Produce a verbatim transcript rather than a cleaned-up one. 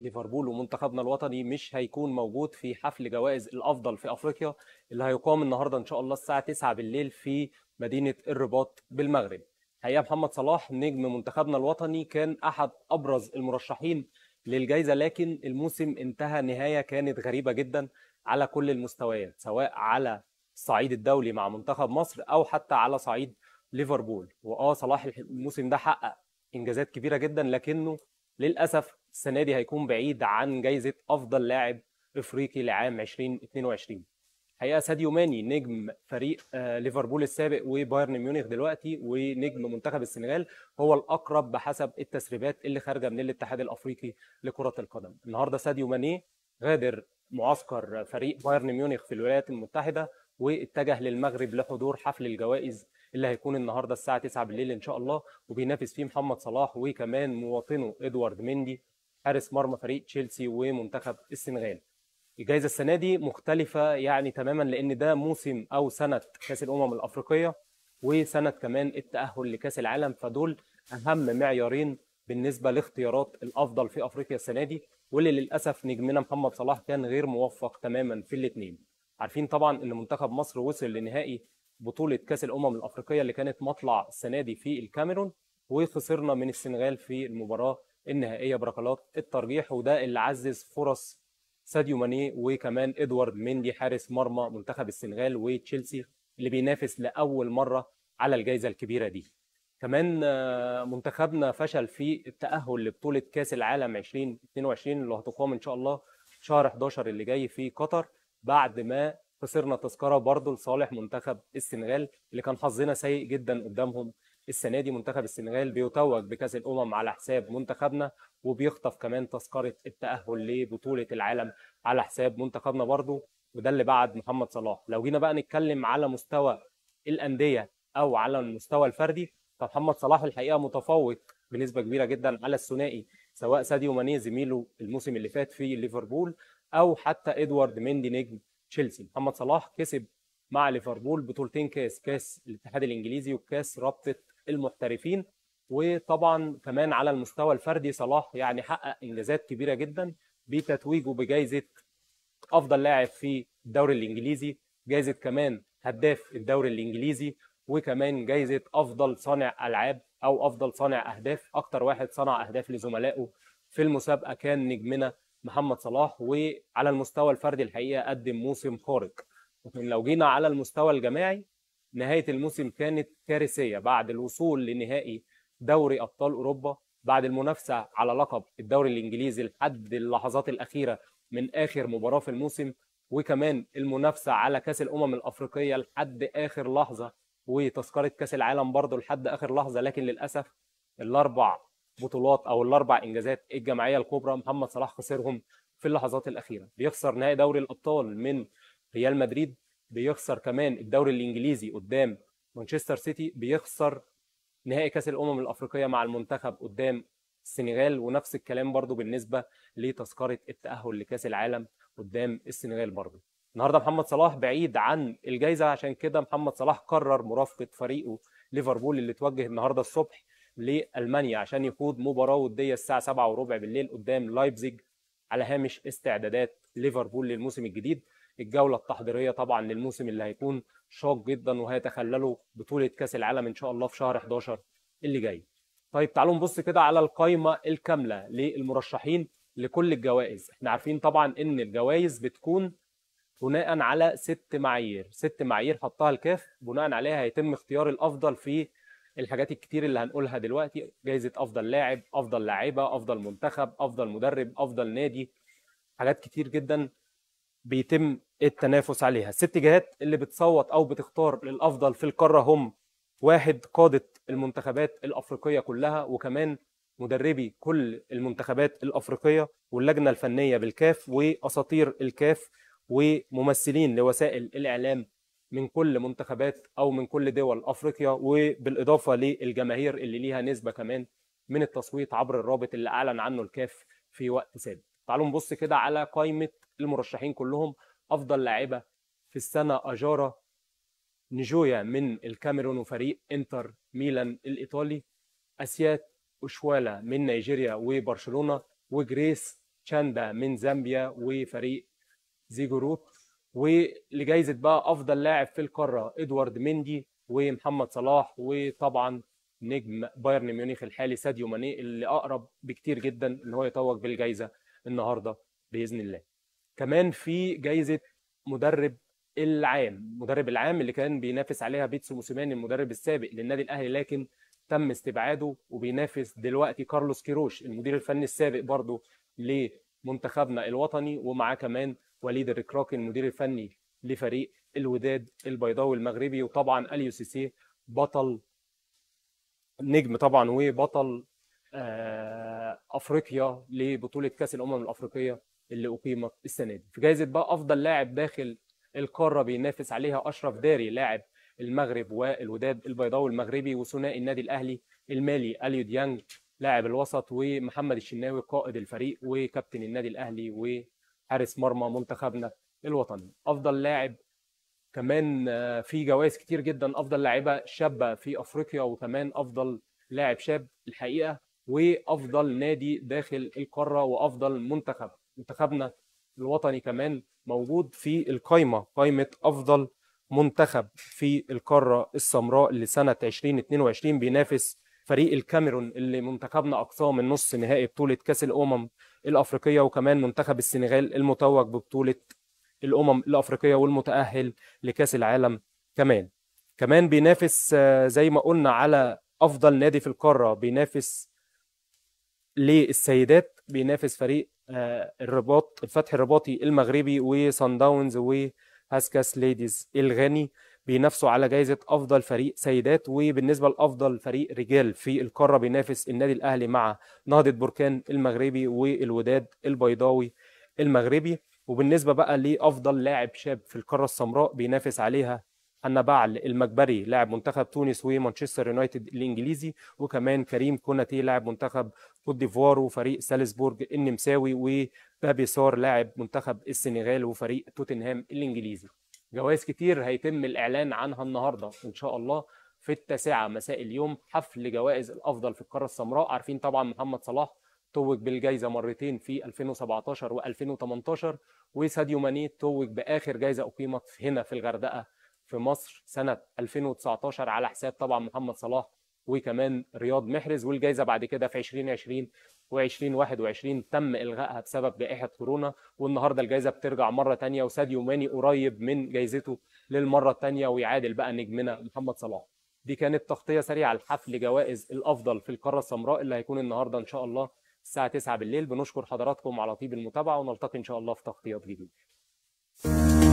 ليفربول ومنتخبنا الوطني مش هيكون موجود في حفل جوائز الأفضل في أفريقيا اللي هيقام النهاردة إن شاء الله الساعة تسعة بالليل في مدينة الرباط بالمغرب. حقيقة محمد صلاح نجم منتخبنا الوطني كان أحد أبرز المرشحين للجائزة، لكن الموسم انتهى نهاية كانت غريبة جدا على كل المستويات، سواء على الصعيد الدولي مع منتخب مصر أو حتى على صعيد ليفربول. وآه صلاح الموسم ده حقق إنجازات كبيرة جدا، لكنه للأسف السنة دي هيكون بعيد عن جائزة أفضل لاعب إفريقي لعام ألفين واثنين وعشرين. حقيقة ساديو ماني نجم فريق ليفربول السابق وبايرن ميونخ دلوقتي ونجم منتخب السنغال هو الأقرب بحسب التسريبات اللي خارجة من الاتحاد الأفريقي لكرة القدم. النهاردة ساديو ماني غادر معسكر فريق بايرن ميونخ في الولايات المتحدة واتجه للمغرب لحضور حفل الجوائز اللي هيكون النهارده الساعه تسعة بالليل ان شاء الله، وبينافس فيه محمد صلاح وكمان مواطنه ادوارد مندي حارس مرمى فريق تشيلسي ومنتخب السنغال. الجائزه السنه دي مختلفه يعني تماما، لان ده موسم او سنه كاس الامم الافريقيه وسنه كمان التاهل لكاس العالم، فدول اهم معيارين بالنسبه لاختيارات الافضل في افريقيا السنه دي، واللي للاسف نجمنا محمد صلاح كان غير موفق تماما في الاثنين. عارفين طبعا ان منتخب مصر وصل لنهائي بطولة كأس الأمم الأفريقية اللي كانت مطلع السنة دي في الكاميرون، وخسرنا من السنغال في المباراة النهائية بركلات الترجيح، وده اللي عزز فرص ساديو ماني وكمان ادوارد مندي حارس مرمى منتخب السنغال وتشيلسي اللي بينافس لأول مرة على الجائزة الكبيرة دي. كمان منتخبنا فشل في التأهل لبطولة كأس العالم ألفين واثنين وعشرين اللي هتقام إن شاء الله شهر أحد عشر اللي جاي في قطر، بعد ما خسرنا تذكره برضه لصالح منتخب السنغال اللي كان حظنا سيء جدا قدامهم السنه دي. منتخب السنغال بيتوج بكاس الامم على حساب منتخبنا وبيخطف كمان تذكره التاهل لبطوله العالم على حساب منتخبنا برضه، وده اللي بعد محمد صلاح. لو جينا بقى نتكلم على مستوى الانديه او على المستوى الفردي، فمحمد صلاح الحقيقه متفوق بنسبه كبيره جدا على الثنائي، سواء ساديو ماني زميله الموسم اللي فات في ليفربول او حتى ادوارد مندي نجم تشيلسي. محمد صلاح كسب مع ليفربول بطولتين كاس، كاس الاتحاد الانجليزي وكاس رابطه المحترفين. وطبعا كمان على المستوى الفردي صلاح يعني حقق انجازات كبيره جدا بتتويجه بجائزه افضل لاعب في الدوري الانجليزي، جائزه كمان هداف الدوري الانجليزي، وكمان جائزه افضل صانع العاب او افضل صانع اهداف، اكتر واحد صنع اهداف لزملائه في المسابقه كان نجمنا محمد صلاح. وعلى المستوى الفردي الحقيقه قدم موسم خارق. لكن لو جينا على المستوى الجماعي نهايه الموسم كانت كارثيه، بعد الوصول لنهائي دوري ابطال اوروبا، بعد المنافسه على لقب الدوري الانجليزي لحد اللحظات الاخيره من اخر مباراه في الموسم، وكمان المنافسه على كاس الامم الافريقيه لحد اخر لحظه، وتذكره كاس العالم برضه لحد اخر لحظه. لكن للاسف الاربع بطولات او الاربع انجازات الجماعيه الكبرى محمد صلاح خسرهم في اللحظات الاخيره، بيخسر نهائي دوري الابطال من ريال مدريد، بيخسر كمان الدوري الانجليزي قدام مانشستر سيتي، بيخسر نهائي كاس الامم الافريقيه مع المنتخب قدام السنغال، ونفس الكلام برضو بالنسبه لتذكره التاهل لكاس العالم قدام السنغال برضو. النهارده محمد صلاح بعيد عن الجائزه، عشان كده محمد صلاح قرر مرافقه فريقه ليفربول اللي توجه النهارده الصبح لألمانيا عشان يخوض مباراة ودية الساعة سبعة وربع بالليل قدام لايبزيج على هامش استعدادات ليفربول للموسم الجديد. الجولة التحضيرية طبعا للموسم اللي هيكون شاق جدا وهيتخلله بطولة كأس العالم إن شاء الله في شهر أحد عشر اللي جاي. طيب تعالوا نبص كده على القائمة الكاملة للمرشحين لكل الجوائز. احنا عارفين طبعا إن الجوائز بتكون بناء على ست معايير، ست معايير حطها الكاف، بناء عليها هيتم اختيار الأفضل في الحاجات الكتير اللي هنقولها دلوقتي، جائزة أفضل لاعب، أفضل لاعيبة، أفضل منتخب، أفضل مدرب، أفضل نادي، حاجات كتير جدا بيتم التنافس عليها. الست جهات اللي بتصوت أو بتختار للأفضل في القارة هم: واحد قادة المنتخبات الأفريقية كلها، وكمان مدربي كل المنتخبات الأفريقية، واللجنة الفنية بالكاف، وأساطير الكاف، وممثلين لوسائل الإعلام من كل منتخبات او من كل دول افريقيا، وبالاضافه للجماهير اللي ليها نسبه كمان من التصويت عبر الرابط اللي اعلن عنه الكاف في وقت سابق. تعالوا نبص كده على قائمه المرشحين كلهم. افضل لاعبه في السنه اجاره نيجويا من الكاميرون وفريق انتر ميلان الايطالي، اسيات اوشوالا من نيجيريا وبرشلونه، وجريس تشاندا من زامبيا وفريق زيجوروت، ولجائزه بقى افضل لاعب في القاره ادوارد مندي ومحمد صلاح، وطبعا نجم بايرن ميونخ الحالي ساديو ماني اللي اقرب بكتير جدا ان هو يتوج بالجائزه النهارده باذن الله. كمان في جائزه مدرب العام، مدرب العام اللي كان بينافس عليها بيتسو موسيماني المدرب السابق للنادي الاهلي لكن تم استبعاده، وبينافس دلوقتي كارلوس كيروش المدير الفني السابق برضه لمنتخبنا الوطني، ومعاه كمان وليد الركراكي المدير الفني لفريق الوداد البيضاوي المغربي، وطبعا اليو سيسي بطل نجم طبعا وبطل افريقيا لبطوله كاس الامم الافريقيه اللي اقيمت السنه دي. في جائزه بقى افضل لاعب داخل القاره بينافس عليها اشرف داري لاعب المغرب والوداد البيضاوي المغربي، وثنائي النادي الاهلي المالي اليو ديانج لاعب الوسط، ومحمد الشناوي قائد الفريق وكابتن النادي الاهلي وحارس مرمى منتخبنا الوطني. افضل لاعب كمان في جوائز كتير جدا، افضل لاعبه شابه في افريقيا، وكمان افضل لاعب شاب الحقيقه، وافضل نادي داخل القاره، وافضل منتخب. منتخبنا الوطني كمان موجود في القايمه، قايمه افضل منتخب في القاره السمراء لسنه ألفين واثنين وعشرين، بينافس فريق الكاميرون اللي منتخبنا اقصاه من نص نهائي بطوله كاس الامم الافريقيه، وكمان منتخب السنغال المتوج ببطوله الامم الافريقيه والمتاهل لكاس العالم. كمان كمان بينافس زي ما قلنا على افضل نادي في القاره، بينافس للسيدات بينافس فريق الرباط الفتح الرباطي المغربي وصن داونز وهاسكاس ليديز الغاني، بينافسوا على جائزه افضل فريق سيدات. وبالنسبه لافضل فريق رجال في القاره بينافس النادي الاهلي مع نهضه بركان المغربي والوداد البيضاوي المغربي. وبالنسبه بقى لافضل لاعب شاب في القاره السمراء بينافس عليها إن بابل المكبري لاعب منتخب تونس ومانشستر يونايتد الانجليزي، وكمان كريم كونتي لاعب منتخب كوت ديفوار وفريق سالزبورج النمساوي، وبابي سار لاعب منتخب السنغال وفريق توتنهام الانجليزي. جوائز كتير هيتم الاعلان عنها النهارده ان شاء الله في التاسعه مساء اليوم، حفل جوائز الافضل في القاره السمراء. عارفين طبعا محمد صلاح توج بالجائزه مرتين في ألفين وسبعتاشر وألفين وتمنتاشر، وساديو ماني توج باخر جائزه اقيمت هنا في الغردقه في مصر سنة ألفين وتسعتاشر على حساب طبعا محمد صلاح وكمان رياض محرز. والجائزة بعد كده في ألفين وعشرين وألفين وواحد وعشرين تم إلغائها بسبب جائحة كورونا، والنهاردة الجائزة بترجع مرة تانية، وساديو ماني قريب من جائزته للمرة التانية ويعادل بقى نجمنا محمد صلاح. دي كانت تغطية سريعة لحفل جوائز الأفضل في القارة السمراء اللي هيكون النهاردة إن شاء الله الساعة تسعة بالليل. بنشكر حضراتكم على طيب المتابعة، ونلتقي إن شاء الله في تغطيات جديدة.